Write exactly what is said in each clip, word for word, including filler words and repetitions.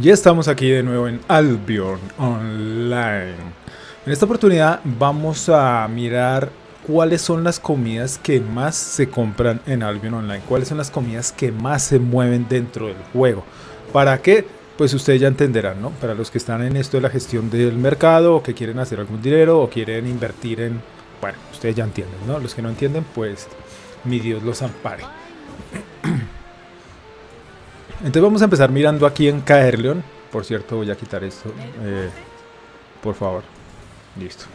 Ya estamos aquí de nuevo en Albion Online. En esta oportunidad vamos a mirar cuáles son las comidas que más se compran en Albion Online, cuáles son las comidas que más se mueven dentro del juego. ¿Para qué? Pues ustedes ya entenderán, ¿no? Para los que están en esto de la gestión del mercado, o que quieren hacer algún dinero, o quieren invertir en... Bueno, ustedes ya entienden, ¿no? Los que no entienden, pues mi Dios los ampare. Entonces vamos a empezar mirando aquí en Caerleon. Por cierto, voy a quitar esto. Eh, por favor. Listo.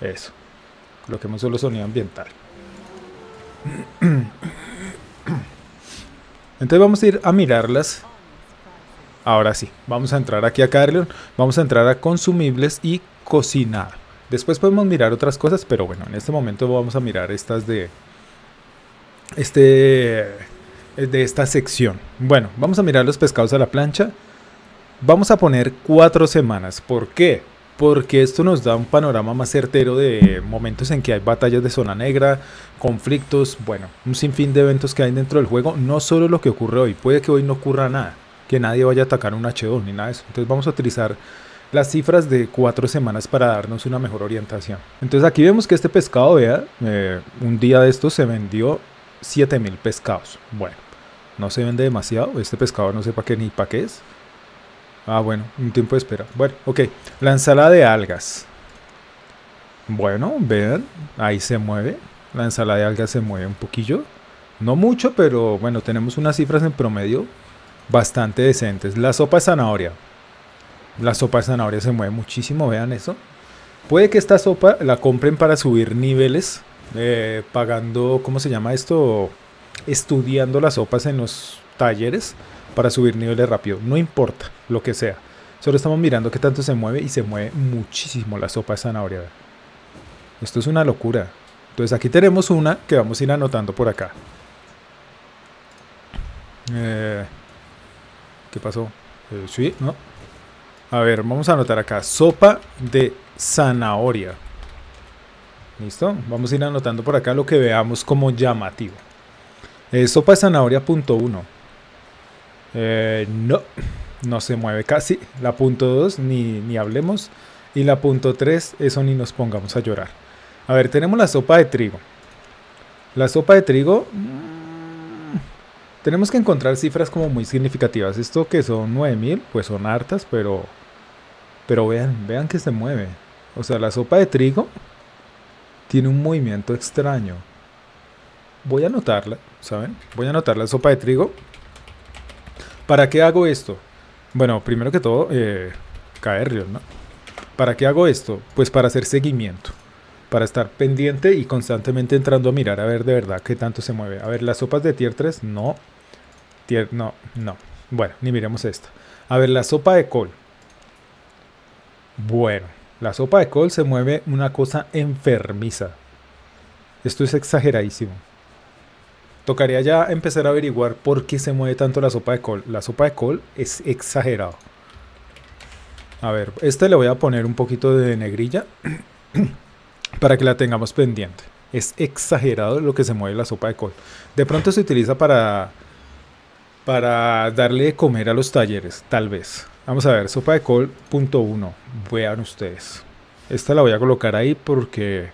Eso. Coloquemos solo sonido ambiental. Entonces vamos a ir a mirarlas. Ahora sí. Vamos a entrar aquí a Caerleon. Vamos a entrar a consumibles y cocinar. Después podemos mirar otras cosas. Pero bueno, en este momento vamos a mirar estas de... Este... de esta sección. Bueno, vamos a mirar los pescados a la plancha. Vamos a poner cuatro semanas. ¿Por qué? Porque esto nos da un panorama más certero de momentos en que hay batallas de zona negra, conflictos, bueno, un sinfín de eventos que hay dentro del juego, no solo lo que ocurre hoy. Puede que hoy no ocurra nada, que nadie vaya a atacar un hache dos ni nada de eso. Entonces vamos a utilizar las cifras de cuatro semanas para darnos una mejor orientación. Entonces aquí vemos que este pescado, vea, eh, un día de estos se vendió siete mil pescados. Bueno, no se vende demasiado. Este pescado no sé para qué ni para qué es. Ah, bueno, un tiempo de espera. Bueno, ok. La ensalada de algas. Bueno, vean, ahí se mueve. La ensalada de algas se mueve un poquillo. No mucho, pero bueno, tenemos unas cifras en promedio bastante decentes. La sopa de zanahoria. La sopa de zanahoria se mueve muchísimo, vean eso. Puede que esta sopa la compren para subir niveles. Eh, pagando, ¿cómo se llama esto? Estudiando las sopas en los talleres para subir niveles rápido. No importa lo que sea. Solo estamos mirando qué tanto se mueve y se mueve muchísimo la sopa de zanahoria. Esto es una locura. Entonces aquí tenemos una que vamos a ir anotando por acá. Eh, ¿Qué pasó? Eh, sí, ¿no? A ver, vamos a anotar acá. Sopa de zanahoria. ¿Listo? Vamos a ir anotando por acá lo que veamos como llamativo. Eh, sopa de zanahoria punto uno. Eh, no, no se mueve casi. La punto dos ni, ni hablemos. Y la punto tres, eso ni nos pongamos a llorar. A ver, tenemos la sopa de trigo. La sopa de trigo... Mmm, tenemos que encontrar cifras como muy significativas. Esto que son nueve mil, pues son hartas, pero... Pero vean, vean que se mueve. O sea, la sopa de trigo... tiene un movimiento extraño. Voy a anotarla, ¿saben? Voy a anotar la sopa de trigo. ¿Para qué hago esto? Bueno, primero que todo, eh, Caerleon, ¿no? ¿Para qué hago esto? Pues para hacer seguimiento. Para estar pendiente y constantemente entrando a mirar a ver de verdad qué tanto se mueve. A ver, las sopas de tier tres, no. Tier, no, no. Bueno, ni miremos esta. A ver, la sopa de col. Bueno. La sopa de col se mueve una cosa enfermiza. Esto es exageradísimo. Tocaría ya empezar a averiguar por qué se mueve tanto la sopa de col. La sopa de col es exagerado. A ver, este le voy a poner un poquito de negrilla para que la tengamos pendiente. Es exagerado lo que se mueve la sopa de col. De pronto se utiliza para, para darle de comer a los talleres, tal vez. Vamos a ver, sopa de col, punto uno. Vean ustedes. Esta la voy a colocar ahí porque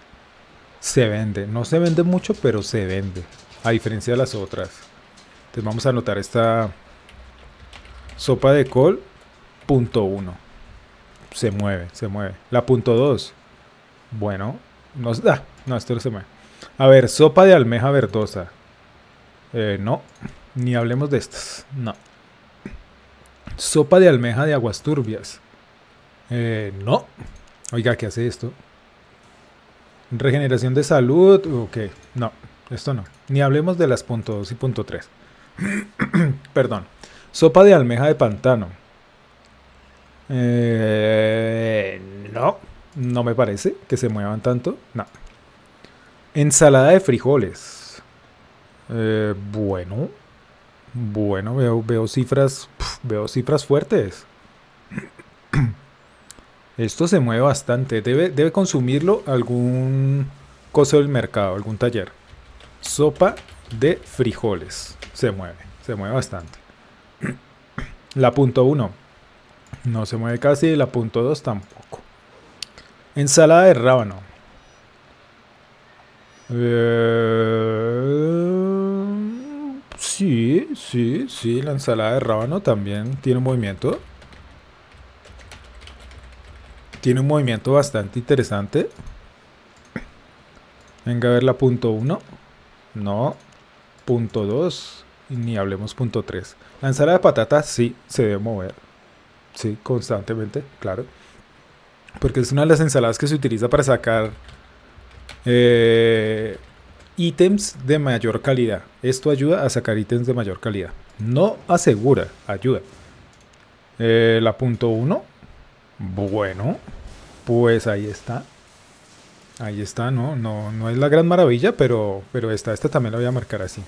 se vende. No se vende mucho, pero se vende. A diferencia de las otras. Entonces vamos a anotar esta sopa de col, punto uno. Se mueve, se mueve. La punto dos. Bueno, nos da. No, esto no se mueve. A ver, sopa de almeja verdosa. Eh, no, ni hablemos de estas. No. Sopa de almeja de aguas turbias. Eh, no. Oiga, ¿qué hace esto? Regeneración de salud. Ok, no. Esto no. Ni hablemos de las punto dos y punto tres. Perdón. Sopa de almeja de pantano. Eh, no. No me parece que se muevan tanto. No. Ensalada de frijoles. Eh, bueno. Bueno, veo, veo cifras... Veo cifras fuertes. Esto se mueve bastante. Debe, debe consumirlo algún coso del mercado, algún taller. Sopa de frijoles. Se mueve, se mueve bastante. La punto uno no se mueve casi, la punto dos tampoco. Ensalada de rábano. Eh, sí, sí, sí, la ensalada de rábano también tiene un movimiento. Tiene un movimiento bastante interesante. Venga a ver la punto uno. No. Punto dos. Ni hablemos punto tres. La ensalada de patata sí se debe mover. Sí, constantemente, claro. Porque es una de las ensaladas que se utiliza para sacar eh, ítems de mayor calidad. Esto ayuda a sacar ítems de mayor calidad. No asegura, ayuda. Eh, la punto uno. Bueno, pues ahí está. Ahí está, ¿no? No, no es la gran maravilla, pero, pero esta, esta también la voy a marcar así.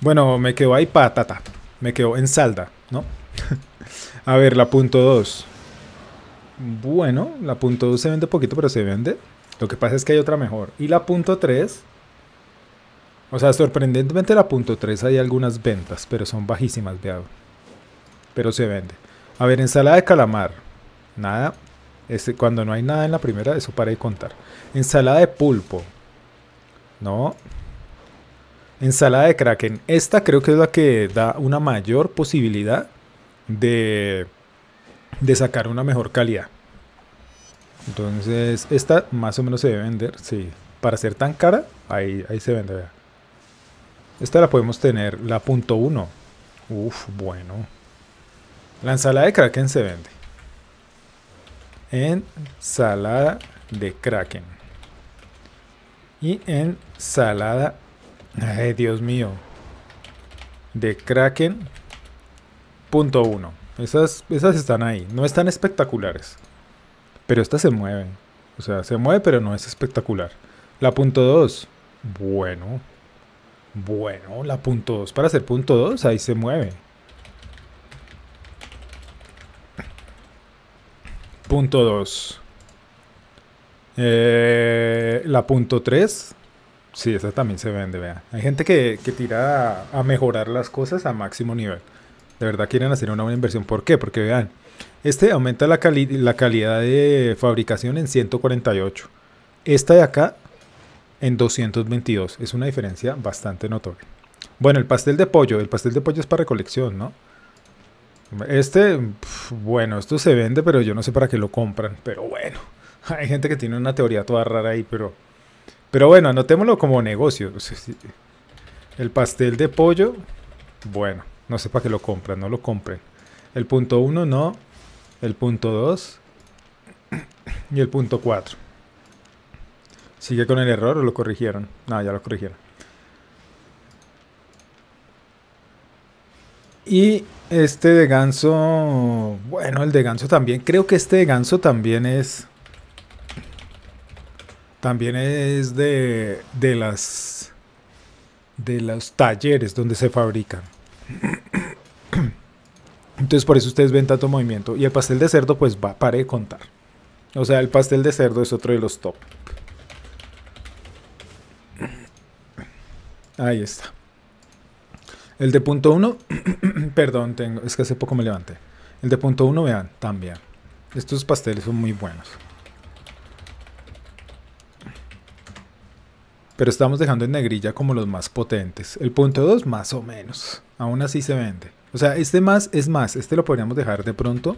Bueno, me quedó ahí patata. Me quedó en salda, ¿no? A ver, la punto dos. Bueno, la punto dos se vende poquito, pero se vende. Lo que pasa es que hay otra mejor. Y la punto tres... O sea, sorprendentemente la punto tres hay algunas ventas, pero son bajísimas, veado. Pero se vende. A ver, ensalada de calamar. Nada. Este, cuando no hay nada en la primera, eso para de contar. Ensalada de pulpo. No. Ensalada de kraken. Esta creo que es la que da una mayor posibilidad de, de sacar una mejor calidad. Entonces, esta más o menos se debe vender, sí. Para ser tan cara, ahí, ahí se vende, vea. Esta la podemos tener, la punto uno. Uf, bueno. La ensalada de kraken se vende. Ensalada de kraken. Y ensalada... Ay, Dios mío. De kraken. Punto uno. Esas, esas están ahí. No están espectaculares. Pero estas se mueven. O sea, se mueve pero no es espectacular. La punto dos. Bueno. Bueno, la punto dos. Para hacer punto dos, ahí se mueve. Punto dos. Eh, la punto tres. Sí, esa también se vende, vea. Hay gente que, que tira a, a mejorar las cosas a máximo nivel. De verdad quieren hacer una buena inversión. ¿Por qué? Porque vean, este aumenta la, cali la calidad de fabricación en ciento cuarenta y ocho. Esta de acá en doscientos veintidós. Es una diferencia bastante notoria. Bueno, el pastel de pollo. El pastel de pollo es para recolección, ¿no? Este, pf, bueno, esto se vende, pero yo no sé para qué lo compran. Pero bueno, hay gente que tiene una teoría toda rara ahí, pero... Pero bueno, anotémoslo como negocio. El pastel de pollo, bueno, no sé para qué lo compran, no lo compren. El punto uno no, el punto dos y el punto cuatro. ¿Sigue con el error o lo corrigieron? No, ya lo corrigieron. Y este de ganso, bueno, el de ganso también, creo que este de ganso también es... También es de, de las de los talleres donde se fabrican. Entonces por eso ustedes ven tanto movimiento. Y el pastel de cerdo pues va, pare de contar. O sea, el pastel de cerdo es otro de los top. Ahí está. El de punto uno, perdón, tengo, es que hace poco me levanté. El de punto uno, vean, también. Estos pasteles son muy buenos. Pero estamos dejando en negrilla como los más potentes. El punto dos más o menos. Aún así se vende. O sea, este más es más. Este lo podríamos dejar de pronto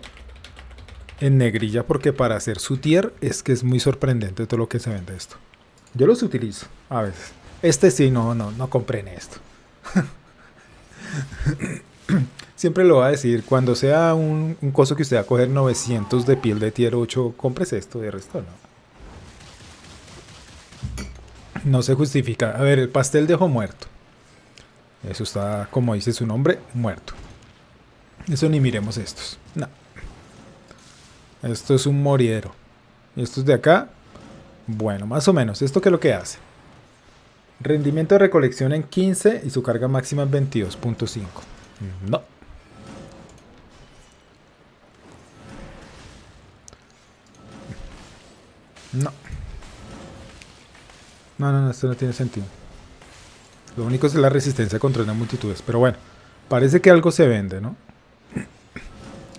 en negrilla. Porque para hacer su tier es que es muy sorprendente todo lo que se vende esto. Yo los utilizo a veces. Este sí, no, no, no compren esto. Siempre lo va a decir. Cuando sea un, un coso que usted va a coger novecientos de piel de tier ocho, cómprese esto, de resto no. No se justifica. A ver, el pastel de ojo muerto. Eso está, como dice su nombre, muerto. Eso ni miremos estos. No. Esto es un moridero. Y estos de acá, bueno, más o menos. ¿Esto qué es lo que hace? Rendimiento de recolección en quince y su carga máxima en veintidós punto cinco. No. No. No, no, no, esto no tiene sentido. Lo único es la resistencia contra las multitudes. Pero bueno, parece que algo se vende, ¿no?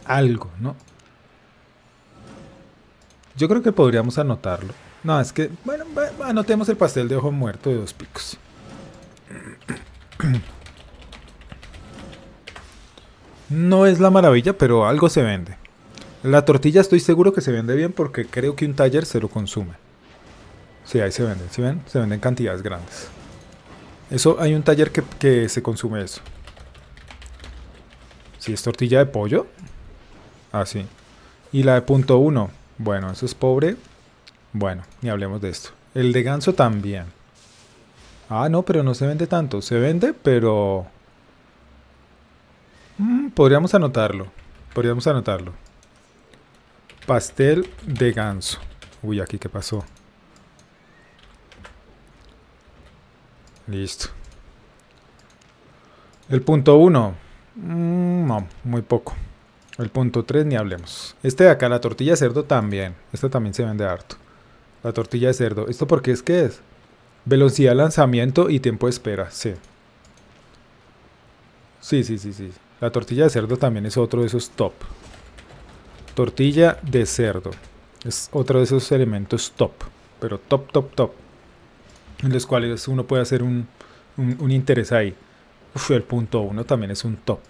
Algo, ¿no? Yo creo que podríamos anotarlo. No, es que... Bueno, anotemos el pastel de ojo muerto de dos picos. No es la maravilla, pero algo se vende. La tortilla estoy seguro que se vende bien porque creo que un taller se lo consume. Sí, ahí se vende. ¿Sí ven? Se venden cantidades grandes. Eso, hay un taller que, que se consume eso. Si ¿Sí es tortilla de pollo? Ah, sí. Y la de punto uno. Bueno, eso es pobre. Bueno, ni hablemos de esto. El de ganso también. Ah, no, pero no se vende tanto. Se vende, pero... Mm, podríamos anotarlo. Podríamos anotarlo. Pastel de ganso. Uy, aquí qué pasó. Listo. El punto uno. Mm, no, muy poco. El punto tres ni hablemos. Este de acá, la tortilla de cerdo también. Esta también se vende harto. La tortilla de cerdo. ¿Esto por qué es que es? Velocidad de lanzamiento y tiempo de espera. Sí. Sí, sí, sí, sí. La tortilla de cerdo también es otro de esos top. Tortilla de cerdo. Es otro de esos elementos top. Pero top, top, top. En los cuales uno puede hacer un, un, un interés ahí. Uf, el punto uno también es un top.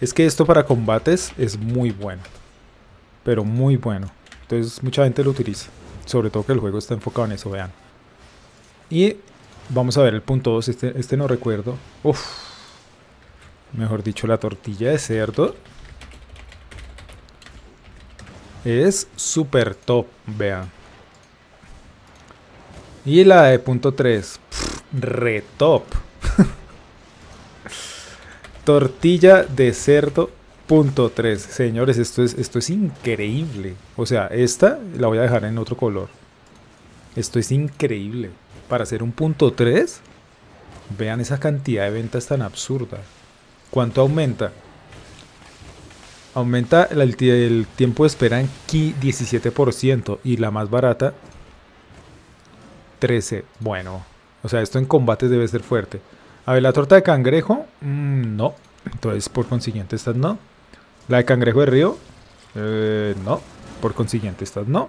Es que esto para combates es muy bueno. Pero muy bueno. Entonces mucha gente lo utiliza. Sobre todo que el juego está enfocado en eso, vean. Y vamos a ver el punto dos. Este, este no recuerdo. Uf. Mejor dicho, la tortilla de cerdo. Es super top, vean. Y la de punto tres, re top. Tortilla de cerdo punto tres. Señores, esto es, esto es increíble. O sea, esta la voy a dejar en otro color. Esto es increíble. Para hacer un punto tres, vean esa cantidad de ventas tan absurda. ¿Cuánto aumenta? Aumenta el, el tiempo de espera en diecisiete por ciento y la más barata trece por ciento. Bueno, o sea, esto en combates debe ser fuerte. A ver, la torta de cangrejo, mm, no. Entonces, por consiguiente, estas no. La de cangrejo de río, eh, no. Por consiguiente, estas no.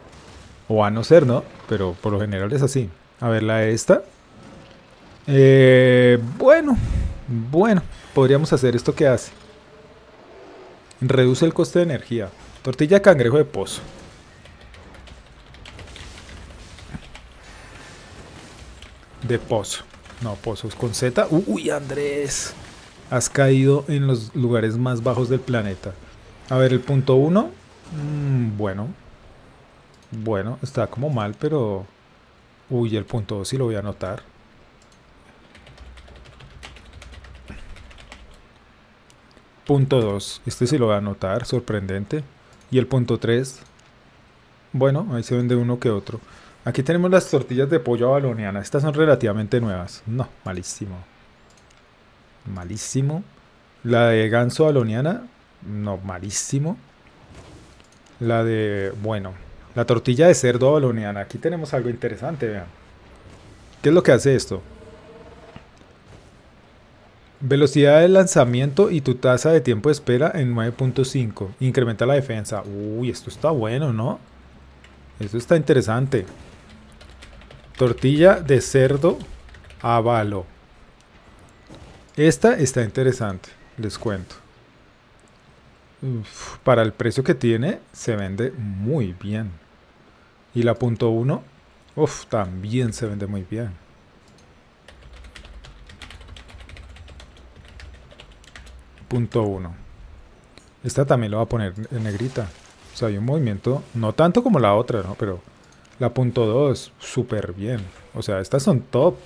O a no ser, no, pero por lo general es así. A ver, la de esta. Eh, bueno, bueno, podríamos hacer esto que hace. Reduce el coste de energía. Tortilla de cangrejo de pozo. De pozo. No, pozos con Z. Uy, Andrés. Has caído en los lugares más bajos del planeta. A ver, el punto uno. Mm, bueno. Bueno, está como mal, pero... Uy, el punto dos sí lo voy a anotar. Punto dos, este sí lo va a anotar, sorprendente. Y el punto tres, bueno, ahí se vende uno que otro. Aquí tenemos las tortillas de pollo avaloniana. Estas son relativamente nuevas. No, malísimo. Malísimo. La de ganso avaloniana, no, malísimo. La de, bueno, la tortilla de cerdo avaloniana. Aquí tenemos algo interesante, vean. ¿Qué es lo que hace esto? Velocidad de lanzamiento y tu tasa de tiempo de espera en nueve punto cinco. Incrementa la defensa. Uy, esto está bueno, ¿no? Esto está interesante. Tortilla de cerdo avalo. Esta está interesante, les cuento. Uf, para el precio que tiene, se vende muy bien. Y la punto uno, uf, también se vende muy bien. Punto uno. Esta también lo va a poner en negrita. O sea, hay un movimiento, no tanto como la otra, ¿no? Pero la punto dos, súper bien. O sea, estas son top.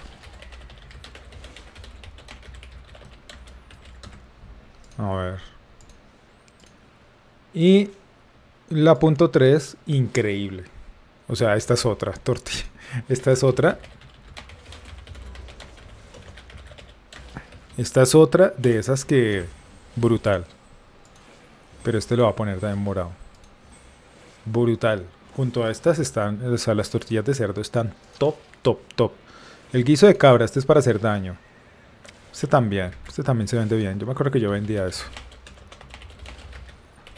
A ver. Y la punto tres, increíble. O sea, esta es otra tortilla. Esta es otra. Esta es otra de esas que... Brutal. Pero este lo va a poner también morado. Brutal. Junto a estas están... O sea, las tortillas de cerdo están top, top, top. El guiso de cabra, este es para hacer daño. Este también, este también se vende bien. Yo me acuerdo que yo vendía eso.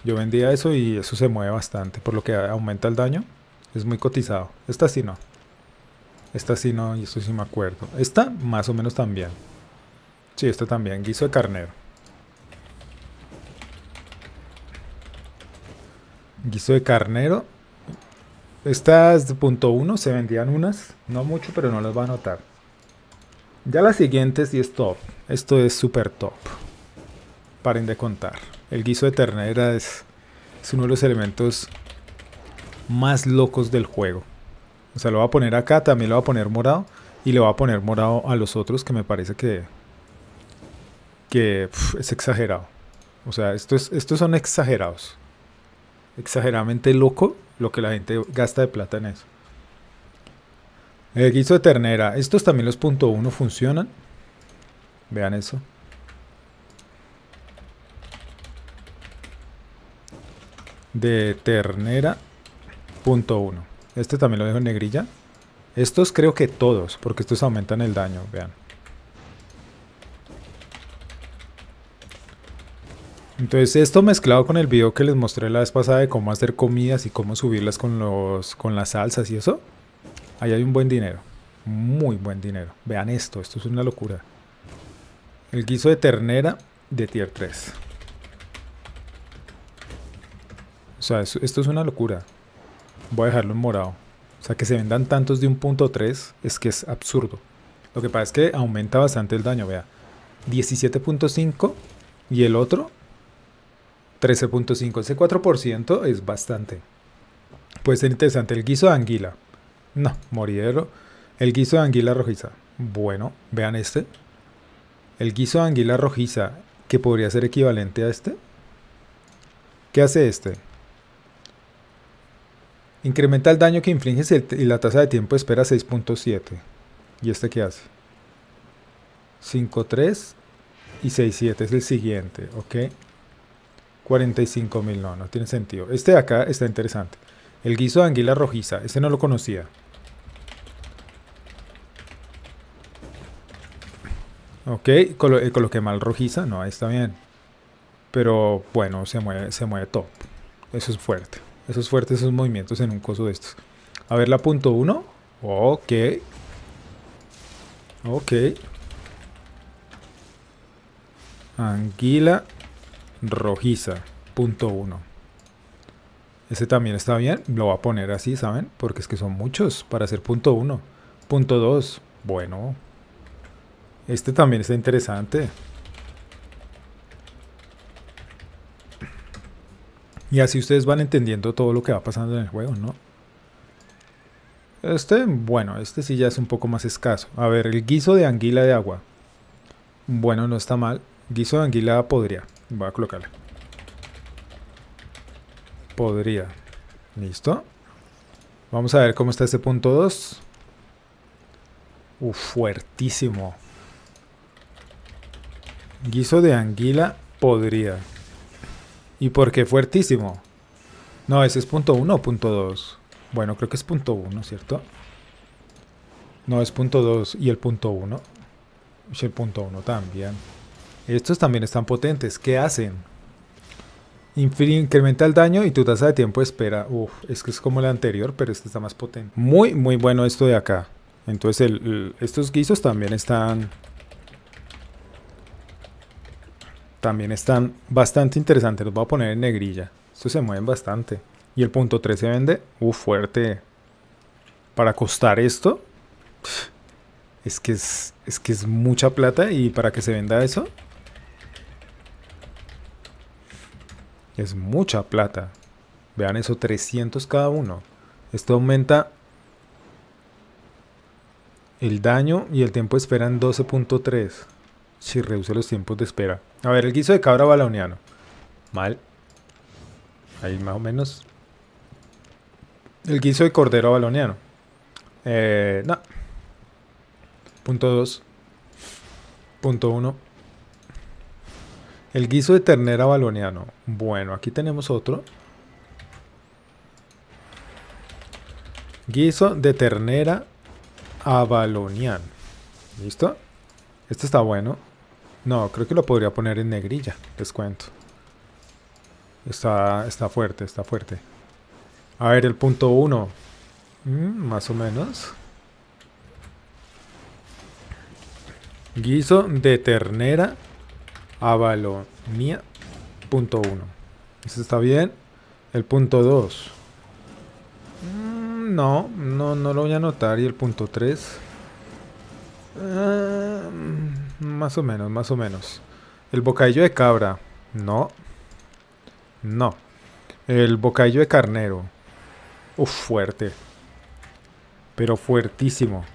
Yo vendía eso y eso se mueve bastante, por lo que aumenta el daño. Es muy cotizado. Esta sí no. Esta sí no, y esto sí me acuerdo. Esta más o menos también. Sí, esta también, guiso de carnero. Guiso de carnero. Estas de punto uno se vendían unas, no mucho, pero no las va a notar. Ya las siguientes sí es top. Esto es super top. Paren de contar. El guiso de ternera es, es uno de los elementos más locos del juego. O sea, lo voy a poner acá, también lo voy a poner morado. Y le voy a poner morado a los otros, que me parece que, que pff, es exagerado. O sea, estos, estos son exagerados. Exageradamente loco lo que la gente gasta de plata en eso. El guiso de ternera. Estos también los punto uno funcionan. Vean eso. De ternera punto uno. Este también lo dejo en negrilla. Estos creo que todos, porque estos aumentan el daño. Vean. Entonces esto mezclado con el video que les mostré la vez pasada de cómo hacer comidas y cómo subirlas con, los, con las salsas y eso. Ahí hay un buen dinero. Muy buen dinero. Vean esto. Esto es una locura. El guiso de ternera de tier tres. O sea, esto, esto es una locura. Voy a dejarlo en morado. O sea, que se vendan tantos de un punto tres es que es absurdo. Lo que pasa es que aumenta bastante el daño. Vea. diecisiete punto cinco y el otro... trece punto cinco, ese cuatro por ciento es bastante. Puede ser interesante. El guiso de anguila. No, moridero. El guiso de anguila rojiza. Bueno, vean este. El guiso de anguila rojiza, que podría ser equivalente a este. ¿Qué hace este? Incrementa el daño que infliges y la tasa de tiempo de espera seis punto siete. ¿Y este qué hace? cinco punto tres y seis punto siete es el siguiente. Ok. cuarenta y cinco mil, no, no tiene sentido. Este de acá está interesante. El guiso de anguila rojiza, este no lo conocía. Ok, colo eh, coloqué mal rojiza, no, ahí está bien. Pero bueno, se mueve, se mueve top. Eso es fuerte. Eso es fuerte, esos movimientos en un coso de estos. A ver la punto uno. Ok. Ok. Anguila rojiza, punto uno. Ese también está bien. Lo voy a poner así, ¿saben? Porque es que son muchos para hacer punto uno. Punto dos. Bueno. Este también está interesante. Y así ustedes van entendiendo todo lo que va pasando en el juego, ¿no? Este, bueno, este sí ya es un poco más escaso. A ver, el guiso de anguila de agua. Bueno, no está mal. Guiso de anguila podría. Voy a colocarle. Podría. Listo. Vamos a ver cómo está este punto dos. Uh, fuertísimo. Guiso de anguila podría. ¿Y por qué fuertísimo? No, ese es punto uno o punto dos. Bueno, creo que es punto uno, ¿cierto? No, es punto dos y el punto uno. Y el punto uno también. Estos también están potentes. ¿Qué hacen? Incrementa el daño y tu tasa de tiempo de espera. Uf, es que es como la anterior, pero este está más potente. Muy, muy bueno esto de acá. Entonces, el, el, estos guisos también están... También están bastante interesantes. Los voy a poner en negrilla. Estos se mueven bastante. Y el punto tres se vende. Uf, fuerte. Para costar esto... Es que es, es que es mucha plata y para que se venda eso... Es mucha plata. Vean eso, trescientos cada uno. Esto aumenta el daño y el tiempo de espera en doce punto tres. Si reduce los tiempos de espera. A ver, el guiso de cabra baloniano. Mal. Ahí más o menos. El guiso de cordero baloniano. Eh, no. Punto dos. Punto uno. El guiso de ternera baloniano. Bueno, aquí tenemos otro. Guiso de ternera avaloniano. ¿Listo? Este está bueno. No, creo que lo podría poner en negrilla, les cuento. Está, está fuerte, está fuerte. A ver, el punto uno. Mm, más o menos. Guiso de ternera avalonía. Punto uno. Este está bien. El punto dos. Mm, no, no, no lo voy a anotar. Y el punto tres. Uh, más o menos, más o menos. El bocadillo de cabra. No. No. El bocadillo de carnero. Uf, fuerte. Pero fuertísimo.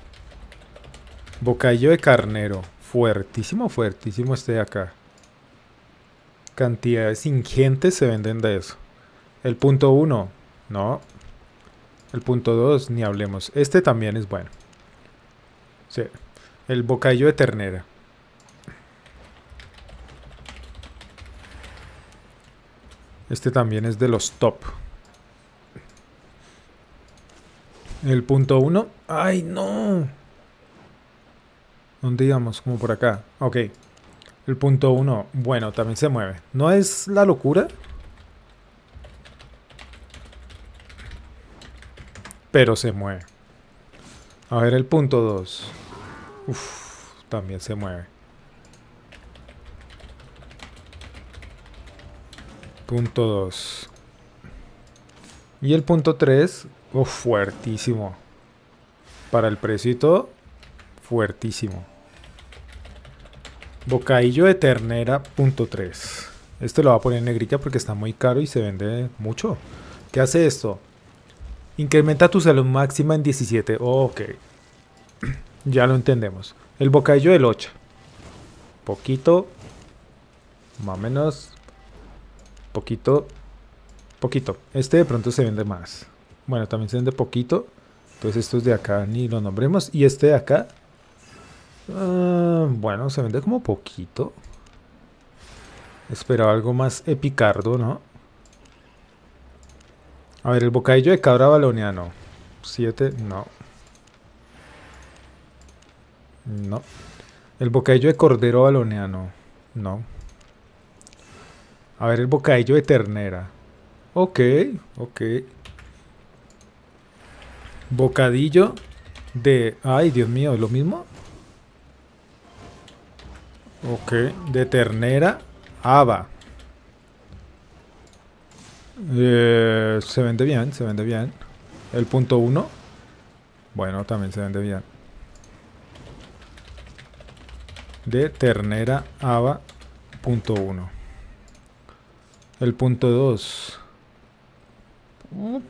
Bocadillo de carnero. Fuertísimo, fuertísimo este de acá. Cantidades ingentes se venden de eso. El punto uno. No. El punto dos, ni hablemos. Este también es bueno. Sí. El bocadillo de ternera. Este también es de los top. El punto uno. ¡Ay, no! ¿Dónde íbamos? Como por acá. Ok. El punto uno. Bueno, también se mueve. ¿No es la locura? Pero se mueve. A ver el punto dos. Uff, también se mueve. Punto dos. Y el punto tres. Uff, fuertísimo. Para el precio y todo, fuertísimo. Bocadillo de ternera, punto tres. Este lo voy a poner en negrita porque está muy caro y se vende mucho. ¿Qué hace esto? Incrementa tu salud máxima en diecisiete. Oh, ok. Ya lo entendemos. El bocadillo de locha. Poquito. Más o menos. Poquito. Poquito. Este de pronto se vende más. Bueno, también se vende poquito. Entonces estos de acá ni lo nombremos. Y este de acá. Uh, bueno, se vende como poquito. Esperaba algo más epicardo, ¿no? A ver, el bocadillo de cabra baloniano. siete, no. No. El bocadillo de cordero baloneano. No. A ver, el bocadillo de ternera. Ok, ok. Bocadillo de... Ay, Dios mío, ¿es lo mismo? Ok, de ternera. Haba. Eh, se vende bien, se vende bien. El punto uno. Bueno, también se vende bien. De ternera haba punto uno. El punto dos.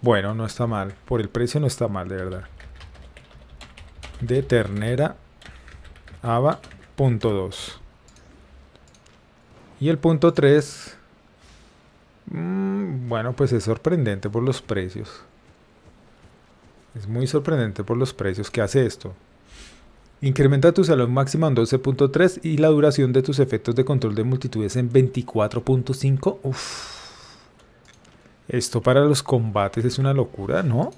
Bueno, no está mal. Por el precio no está mal, de verdad. De ternera haba punto dos. Y el punto tres. Mmm, bueno, pues es sorprendente por los precios. Es muy sorprendente por los precios. ¿Qué hace esto? Incrementa tu salud máxima en doce punto tres y la duración de tus efectos de control de multitudes en veinticuatro punto cinco. Uff. Esto para los combates es una locura, ¿no?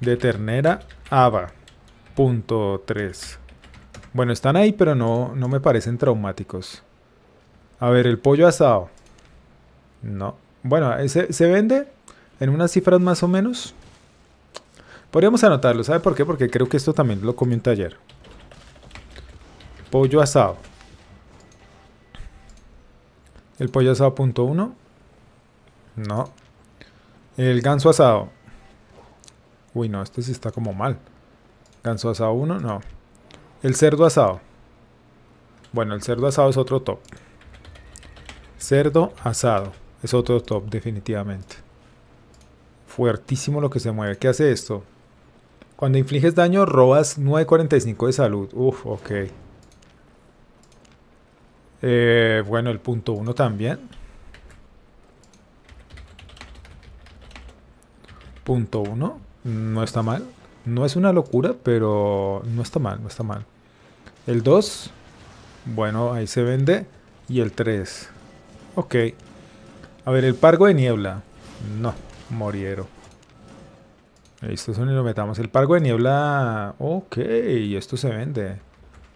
De ternera Ava. Punto tres. Bueno, están ahí, pero no, no me parecen traumáticos. A ver, el pollo asado. No. Bueno, ese se vende en unas cifras más o menos. Podríamos anotarlo, ¿sabe por qué? Porque creo que esto también lo comí en taller. Pollo asado. El pollo asado punto uno. No. El ganso asado. Uy, no, este sí está como mal. Ganso asado uno, no. El cerdo asado. Bueno, el cerdo asado es otro top. Cerdo asado. Es otro top, definitivamente. Fuertísimo lo que se mueve. ¿Qué hace esto? Cuando infliges daño, robas nueve punto cuarenta y cinco de salud. Uf, ok. Eh, bueno, el punto uno también. Punto uno. No está mal. No es una locura, pero no está mal, no está mal. El dos. Bueno, ahí se vende. Y el tres. Ok. A ver, el pargo de niebla. No, moriero. Listo, eso ni lo metamos. El pargo de niebla... Ok, esto se vende.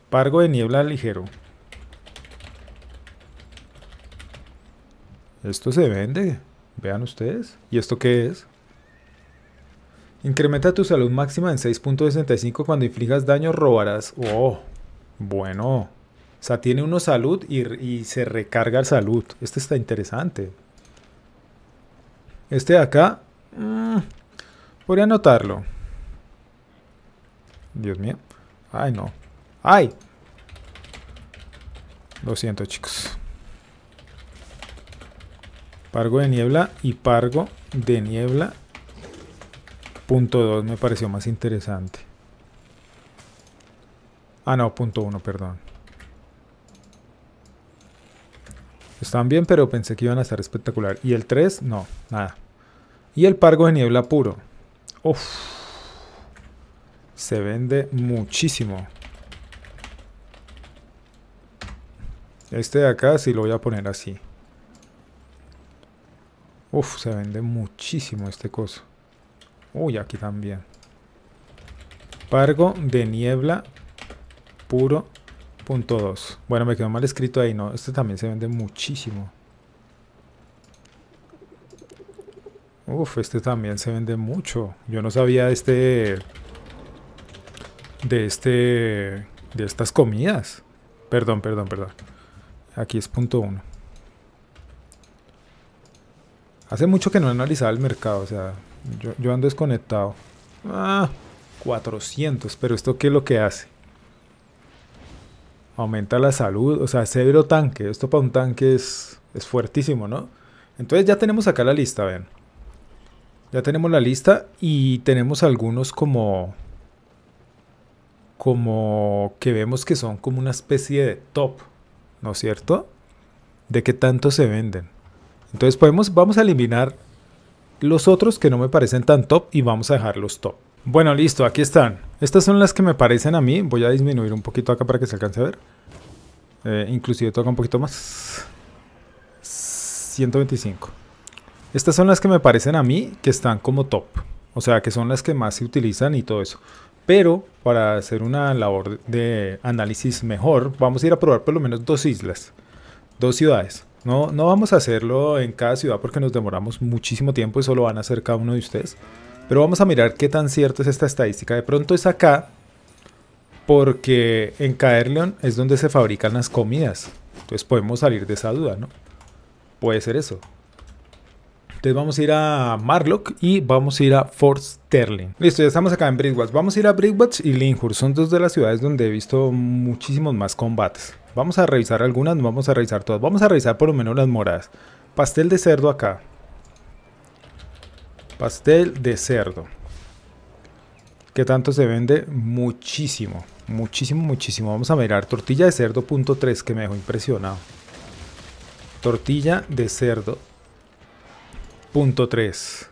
Pargo de niebla ligero. Esto se vende. Vean ustedes. ¿Y esto qué es? Incrementa tu salud máxima en seis punto sesenta y cinco. Cuando infligas daño robarás. Oh, bueno. O sea, tiene uno salud y, y se recarga salud. Este está interesante. Este de acá... Mmm, podría anotarlo. Dios mío. Ay, no. ¡Ay! Lo siento, chicos. Pargo de niebla y pargo de niebla. Punto dos me pareció más interesante. Ah, no, punto uno, perdón. Están bien, pero pensé que iban a estar espectacular. Y el tres, no, nada. Y el pargo de niebla puro. Uf. Se vende muchísimo. Este de acá sí lo voy a poner así. Uf, se vende muchísimo este coso. Uy, aquí también. Pargo de niebla puro punto dos. Bueno, me quedó mal escrito ahí, ¿no? Este también se vende muchísimo. Uf, este también se vende mucho. Yo no sabía de este... De este... De estas comidas. Perdón, perdón, perdón. Aquí es punto uno. Hace mucho que no analizaba el mercado, o sea... Yo, yo ando desconectado. Ah, cuatrocientos, pero ¿esto qué es lo que hace? Aumenta la salud, o sea, severo tanque. Esto para un tanque es, es fuertísimo, ¿no? Entonces ya tenemos acá la lista, ven. Ya tenemos la lista y tenemos algunos como... Como que vemos que son como una especie de top, ¿no es cierto? De qué tanto se venden. Entonces podemos, vamos a eliminar... los otros que no me parecen tan top y vamos a dejarlos top. Bueno, listo, aquí están. Estas son las que me parecen a mí. Voy a disminuir un poquito acá para que se alcance a ver. Eh, inclusive toca un poquito más. ciento veinticinco. Estas son las que me parecen a mí que están como top. O sea, que son las que más se utilizan y todo eso. Pero para hacer una labor de análisis mejor, vamos a ir a probar por lo menos dos islas. Dos ciudades. No, no vamos a hacerlo en cada ciudad porque nos demoramos muchísimo tiempo. Eso lo van a hacer cada uno de ustedes. Pero vamos a mirar qué tan cierta es esta estadística. De pronto es acá porque en Caerleon es donde se fabrican las comidas. Entonces podemos salir de esa duda, ¿no? Puede ser eso. Entonces vamos a ir a Marlock y vamos a ir a Fort Sterling. Listo, ya estamos acá en Bridgewatch. Vamos a ir a Bridgewatch y Lymhurst. Son dos de las ciudades donde he visto muchísimos más combates. Vamos a revisar algunas, no vamos a revisar todas. Vamos a revisar por lo menos las moradas. Pastel de cerdo acá. Pastel de cerdo. ¿Qué tanto se vende? Muchísimo. Muchísimo, muchísimo. Vamos a mirar. Tortilla de cerdo punto tres, que me dejó impresionado. Tortilla de cerdo punto tres.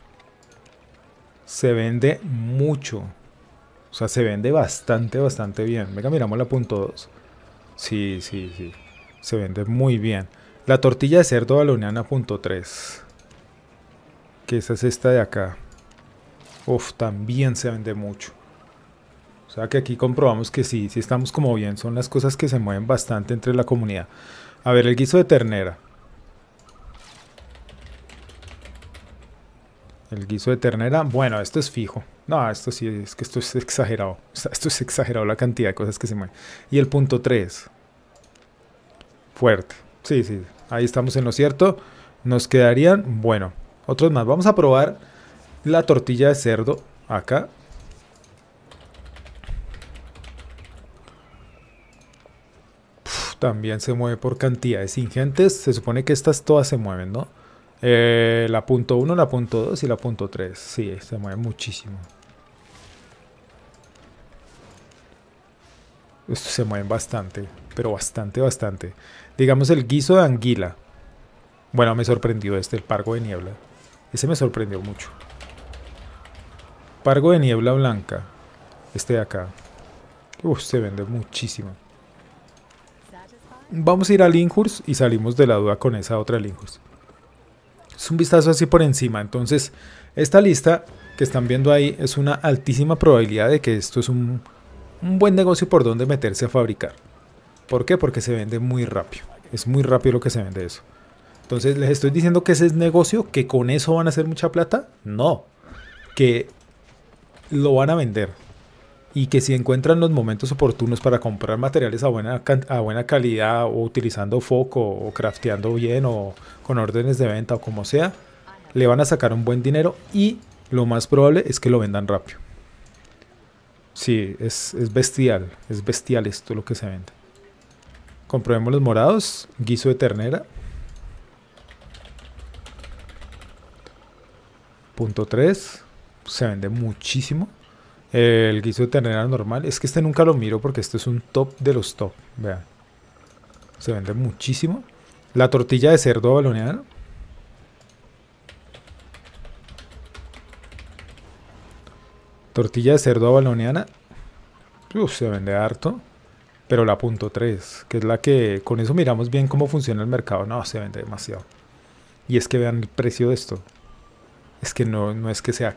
Se vende mucho. O sea, se vende bastante, bastante bien. Venga, miramos la punto dos. Sí, sí, sí. Se vende muy bien. La tortilla de cerdo valoniana punto tres. Que esa es esta de acá. Uf, también se vende mucho. O sea que aquí comprobamos que sí, sí estamos como bien. Son las cosas que se mueven bastante entre la comunidad. A ver, el guiso de ternera. El guiso de ternera. Bueno, esto es fijo. No, esto sí, es que esto es exagerado. O sea, esto es exagerado la cantidad de cosas que se mueven. Y el punto tres. Fuerte. Sí, sí. Ahí estamos en lo cierto. Nos quedarían, bueno, otros más. Vamos a probar la tortilla de cerdo acá. Uf, también se mueve por cantidades ingentes. Se supone que estas todas se mueven, ¿no? Eh, la punto uno, la punto dos y la punto tres. Sí, se mueve muchísimo. Estos se mueven bastante, pero bastante, bastante. Digamos el guiso de anguila. Bueno, me sorprendió este, el pargo de niebla. Ese me sorprendió mucho. Pargo de niebla blanca. Este de acá. Uf, se vende muchísimo. Vamos a ir a Lymhurst y salimos de la duda con esa otra Lymhurst. Es un vistazo así por encima. Entonces, esta lista que están viendo ahí es una altísima probabilidad de que esto es un, un buen negocio por donde meterse a fabricar. ¿Por qué? Porque se vende muy rápido. Es muy rápido lo que se vende eso. Entonces, ¿les estoy diciendo que ese es negocio? ¿Que con eso van a hacer mucha plata? No. Que lo van a vender. Y que si encuentran los momentos oportunos para comprar materiales a buena, a buena calidad, o utilizando foco, o crafteando bien, o con órdenes de venta, o como sea, le van a sacar un buen dinero y lo más probable es que lo vendan rápido. Sí, es, es bestial. Es bestial esto lo que se vende. Comprobemos los morados. Guiso de ternera. Punto tres. Se vende muchísimo. El guiso de ternera normal. Es que este nunca lo miro porque este es un top de los top. Vean. Se vende muchísimo. La tortilla de cerdo avaloneada. Tortilla de cerdo avaloniana. Uf, se vende harto. Pero la punto tres, que es la que con eso miramos bien cómo funciona el mercado. No, se vende demasiado. Y es que vean el precio de esto. Es que no, no es que sea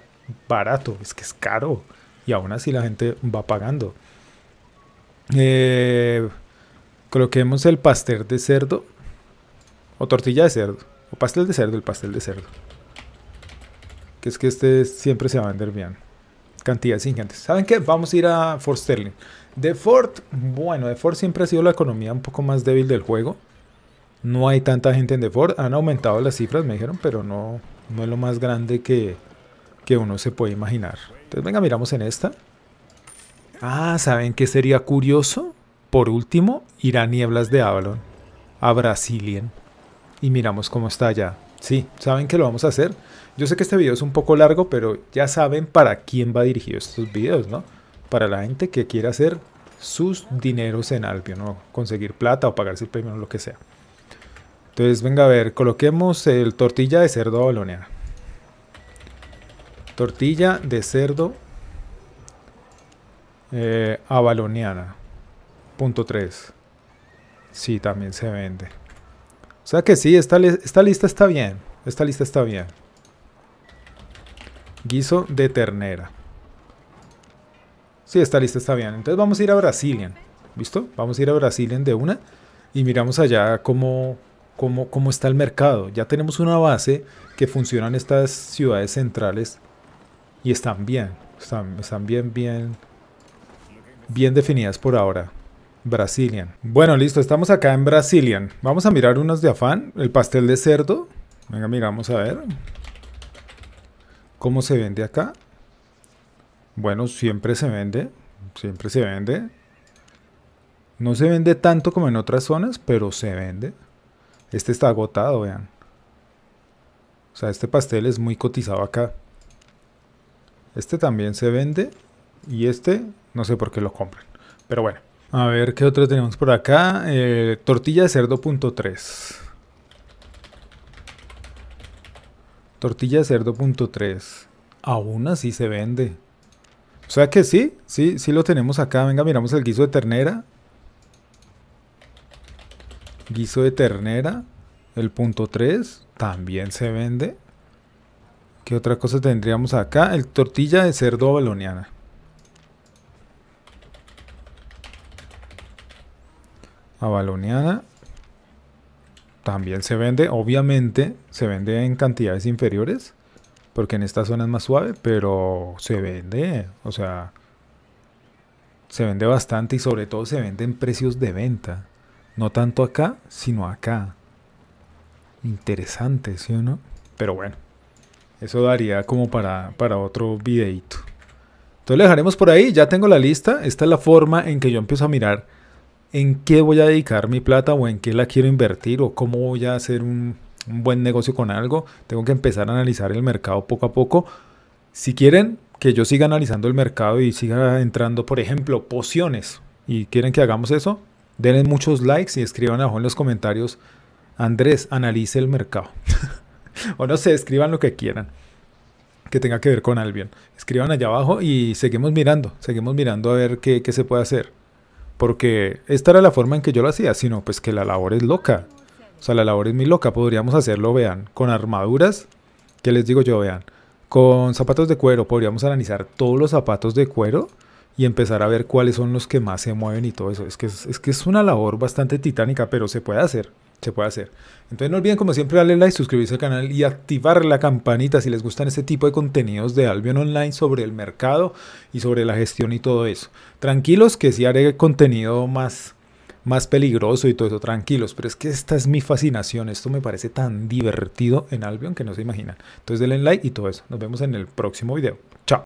barato, es que es caro. Y aún así la gente va pagando. Eh, coloquemos el pastel de cerdo. O tortilla de cerdo. O pastel de cerdo, el pastel de cerdo. Que es que este siempre se va a vender bien. Cantidades ingentes. ¿Saben qué? Vamos a ir a Fort Sterling. De Fort, bueno, de Fort siempre ha sido la economía un poco más débil del juego. No hay tanta gente en De Fort. Han aumentado las cifras, me dijeron, pero no, no es lo más grande que, que uno se puede imaginar. Entonces, venga, miramos en esta. Ah, ¿saben qué sería curioso? Por último, ir a Nieblas de Avalon, a Brasilia. Y miramos cómo está allá. Sí, ¿saben que lo vamos a hacer? Yo sé que este video es un poco largo, pero ya saben para quién va dirigido estos videos, ¿no? Para la gente que quiere hacer sus dineros en Albion, ¿no? Conseguir plata o pagarse el premio, lo que sea. Entonces, venga a ver, coloquemos el tortilla de cerdo avaloniana. Tortilla de cerdo eh, avaloniana. punto tres. Sí, también se vende. O sea que sí, esta, esta lista está bien. Esta lista está bien. Guiso de ternera. Sí, esta lista está bien. Entonces vamos a ir a Brasilian. ¿Listo? Vamos a ir a Brasilian de una. Y miramos allá cómo, cómo, cómo está el mercado. Ya tenemos una base que funcionan estas ciudades centrales. Y están bien. Están, están bien, bien, bien definidas por ahora. Brasilian. Bueno, listo. Estamos acá en Brasilian. Vamos a mirar unos de afán. El pastel de cerdo. Venga, miramos a ver. ¿Cómo se vende acá? Bueno, siempre se vende. Siempre se vende. No se vende tanto como en otras zonas, pero se vende. Este está agotado, vean. O sea, este pastel es muy cotizado acá. Este también se vende. Y este, no sé por qué lo compran. Pero bueno. A ver, ¿qué otro tenemos por acá? Eh, tortilla de cerdo punto tres. Tortilla de cerdo punto tres. Aún así se vende. O sea que sí, sí, sí lo tenemos acá. Venga, miramos el guiso de ternera. Guiso de ternera. El punto tres. También se vende. ¿Qué otra cosa tendríamos acá? El tortilla de cerdo avaloniana. Avaloniana. También se vende, obviamente se vende en cantidades inferiores, porque en esta zona es más suave, pero se vende, o sea, se vende bastante y sobre todo se vende en precios de venta. No tanto acá, sino acá. Interesante, ¿sí o no? Pero bueno, eso daría como para, para otro videito. Entonces lo dejaremos por ahí, ya tengo la lista, esta es la forma en que yo empiezo a mirar en qué voy a dedicar mi plata o en qué la quiero invertir o cómo voy a hacer un, un buen negocio con algo. Tengo que empezar a analizar el mercado poco a poco. Si quieren que yo siga analizando el mercado y siga entrando, por ejemplo, pociones, y quieren que hagamos eso, denle muchos likes y escriban abajo en los comentarios: Andrés, analice el mercado. O no sé, escriban lo que quieran que tenga que ver con Albion. Escriban allá abajo y seguimos mirando, seguimos mirando a ver qué, qué se puede hacer. Porque esta era la forma en que yo lo hacía, sino pues que la labor es loca. O sea, la labor es muy loca. Podríamos hacerlo, vean, con armaduras. ¿Qué les digo yo? Vean, Con zapatos de cuero podríamos analizar todos los zapatos de cuero y empezar a ver cuáles son los que más se mueven y todo eso. Es que es, es que es una labor bastante titánica, pero se puede hacer, se puede hacer. Entonces no olviden, como siempre, darle like, suscribirse al canal y activar la campanita si les gustan este tipo de contenidos de Albion Online sobre el mercado y sobre la gestión y todo eso. Tranquilos que sí haré contenido más, más peligroso y todo eso, tranquilos, pero es que esta es mi fascinación. Esto me parece tan divertido en Albion que no se imaginan. Entonces denle like y todo eso. Nos vemos en el próximo video. Chao.